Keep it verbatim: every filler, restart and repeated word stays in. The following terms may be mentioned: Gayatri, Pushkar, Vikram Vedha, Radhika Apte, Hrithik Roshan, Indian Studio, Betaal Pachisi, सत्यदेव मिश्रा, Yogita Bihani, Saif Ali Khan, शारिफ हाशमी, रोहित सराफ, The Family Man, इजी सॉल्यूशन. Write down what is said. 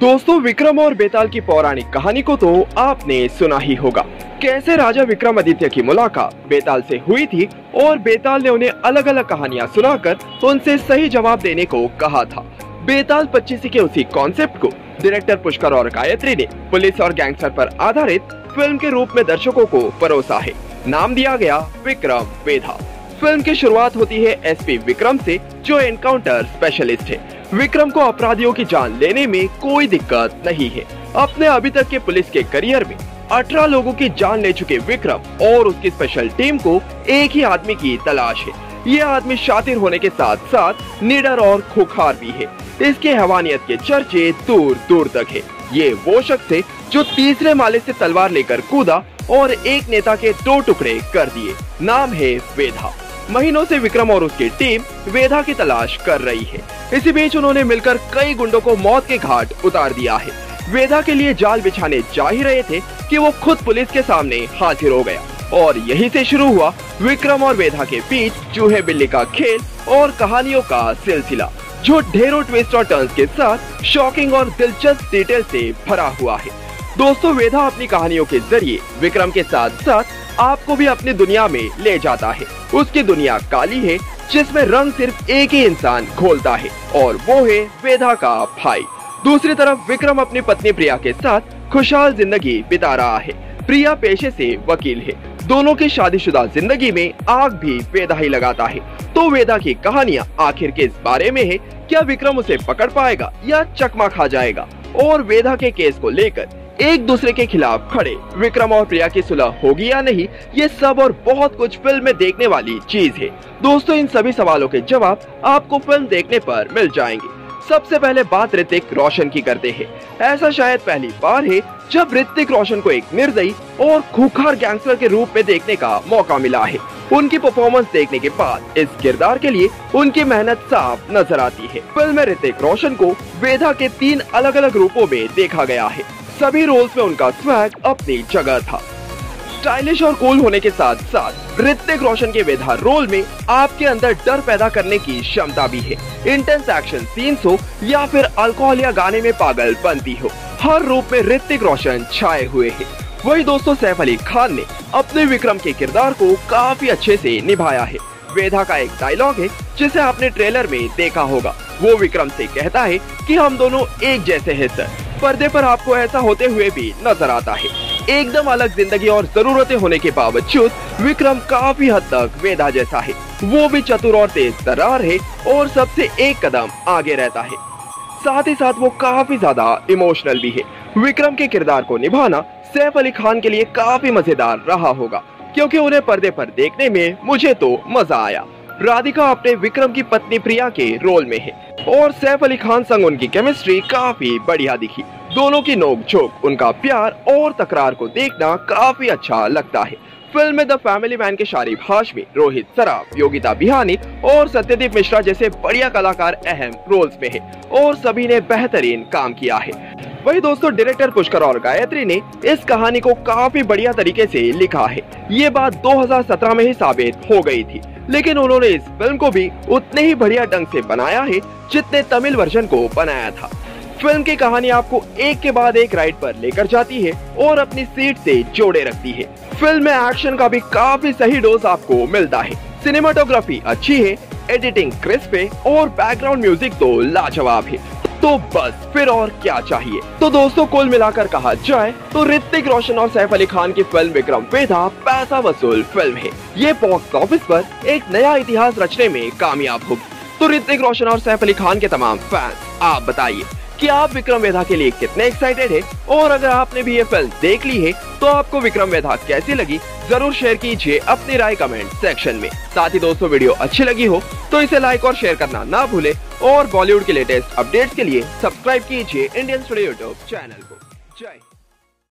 दोस्तों, विक्रम और बेताल की पौराणिक कहानी को तो आपने सुना ही होगा। कैसे राजा विक्रमादित्य की मुलाकात बेताल से हुई थी और बेताल ने उन्हें अलग अलग कहानियां सुनाकर उनसे सही जवाब देने को कहा था। बेताल पच्चीसी के उसी कॉन्सेप्ट को डायरेक्टर पुष्कर और गायत्री ने पुलिस और गैंगस्टर पर आधारित फिल्म के रूप में दर्शकों को परोसा है। नाम दिया गया विक्रम वेधा। फिल्म की शुरुआत होती है एसपी विक्रम से, जो एनकाउंटर स्पेशलिस्ट है। विक्रम को अपराधियों की जान लेने में कोई दिक्कत नहीं है। अपने अभी तक के पुलिस के करियर में अठारह लोगों की जान ले चुके विक्रम और उसकी स्पेशल टीम को एक ही आदमी की तलाश है। ये आदमी शातिर होने के साथ साथ निडर और खूंखार भी है। इसके हैवानियत के चर्चे दूर दूर तक है। ये वो शख्स है जो तीसरे माले से तलवार लेकर कूदा और एक नेता के दो टुकड़े कर दिए। नाम है वेधा। महीनों से विक्रम और उसकी टीम वेधा की तलाश कर रही है। इसी बीच उन्होंने मिलकर कई गुंडों को मौत के घाट उतार दिया है। वेधा के लिए जाल बिछाने जा ही रहे थे कि वो खुद पुलिस के सामने हाजिर हो गया और यहीं से शुरू हुआ विक्रम और वेधा के बीच चूहे बिल्ली का खेल और कहानियों का सिलसिला, जो ढेरों ट्विस्ट और टर्न्स के साथ शॉकिंग और दिलचस्प डिटेल से भरा हुआ है। दोस्तों, वेधा अपनी कहानियों के जरिए विक्रम के साथ साथ आपको भी अपनी दुनिया में ले जाता है। उसकी दुनिया काली है, जिसमें रंग सिर्फ एक ही इंसान घोलता है और वो है वेधा का भाई। दूसरी तरफ विक्रम अपनी पत्नी प्रिया के साथ खुशहाल जिंदगी बिता रहा है। प्रिया पेशे से वकील है। दोनों की शादीशुदा जिंदगी में आग भी वेधा ही लगाता है। तो वेधा की कहानियां आखिर के इस बारे में है, क्या विक्रम उसे पकड़ पाएगा या चकमा खा जाएगा। और वेधा के केस को लेकर एक दूसरे के खिलाफ खड़े विक्रम और प्रिया की सुलह होगी या नहीं, ये सब और बहुत कुछ फिल्म में देखने वाली चीज है। दोस्तों, इन सभी सवालों के जवाब आपको फिल्म देखने पर मिल जाएंगे। सबसे पहले बात ऋतिक रोशन की करते हैं। ऐसा शायद पहली बार है जब ऋतिक रोशन को एक निर्दयी और खूंखार गैंगस्टर के रूप में देखने का मौका मिला है। उनकी परफॉर्मेंस देखने के बाद इस किरदार के लिए उनकी मेहनत साफ नजर आती है। फिल्म में ऋतिक रोशन को वेधा के तीन अलग अलग रूपों में देखा गया है। सभी रोल्स में उनका स्वैग अपनी जगह था। स्टाइलिश और कूल होने के साथ साथ ऋतिक रोशन के वेधा रोल में आपके अंदर डर पैदा करने की क्षमता भी है। इंटेंस एक्शन सीन्स हो या फिर अल्कोहल या गाने में पागल बनती हो, हर रूप में ऋतिक रोशन छाए हुए हैं। वही दोस्तों, सैफ अली खान ने अपने विक्रम के किरदार को काफी अच्छे से निभाया है। वेधा का एक डायलॉग है जिसे आपने ट्रेलर में देखा होगा। वो विक्रम से कहता है कि हम दोनों एक जैसे हैं सर। पर्दे पर आपको ऐसा होते हुए भी नजर आता है। एकदम अलग जिंदगी और जरूरतें होने के बावजूद विक्रम काफी हद तक वेधा जैसा है। वो भी चतुर और तेज तर्रार है और सबसे एक कदम आगे रहता है। साथ ही साथ वो काफी ज्यादा इमोशनल भी है। विक्रम के किरदार को निभाना सैफ अली खान के लिए काफी मजेदार रहा होगा, क्योंकि उन्हें पर्दे पर देखने में मुझे तो मजा आया। राधिका अपने विक्रम की पत्नी प्रिया के रोल में है और सैफ अली खान संग उनकी केमिस्ट्री काफी बढ़िया दिखी। दोनों की नोकझोंक, उनका प्यार और तकरार को देखना काफी अच्छा लगता है। फिल्म में द फैमिली मैन के शारिफ हाशमी, रोहित सराफ, योगिता बिहानी और सत्यदेव मिश्रा जैसे बढ़िया कलाकार अहम रोल्स में हैं और सभी ने बेहतरीन काम किया है। वही दोस्तों, डायरेक्टर पुष्कर और गायत्री ने इस कहानी को काफी बढ़िया तरीके से लिखा है। ये बात दो हज़ार सत्रह में ही साबित हो गई थी, लेकिन उन्होंने इस फिल्म को भी उतने ही बढ़िया ढंग से बनाया है जितने तमिल वर्जन को बनाया था। फिल्म की कहानी आपको एक के बाद एक राइड पर लेकर जाती है और अपनी सीट से जोड़े रखती है। फिल्म में एक्शन का भी काफी सही डोज आपको मिलता है। सिनेमाटोग्राफी अच्छी है, एडिटिंग क्रिस्प है और बैकग्राउंड म्यूजिक तो लाजवाब है। तो बस फिर और क्या चाहिए। तो दोस्तों, कुल मिलाकर कहा जाए तो ऋतिक रोशन और सैफ अली खान की फिल्म विक्रम वेधा पैसा वसूल फिल्म है। ये बॉक्स ऑफिस पर एक नया इतिहास रचने में कामयाब होगी। तो ऋतिक रोशन और सैफ अली खान के तमाम फैंस, आप बताइए कि आप विक्रम वेधा के लिए कितने एक्साइटेड है और अगर आपने भी ये फिल्म देख ली है तो आपको विक्रम वेधा कैसी लगी, जरूर शेयर कीजिए अपनी राय कमेंट सेक्शन में। साथ ही दोस्तों, वीडियो अच्छी लगी हो तो इसे लाइक और शेयर करना ना भूले और बॉलीवुड के लेटेस्ट अपडेट्स के लिए सब्सक्राइब कीजिए इंडियन स्टूडियो यूट्यूब चैनल को। जय।